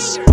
Sisters.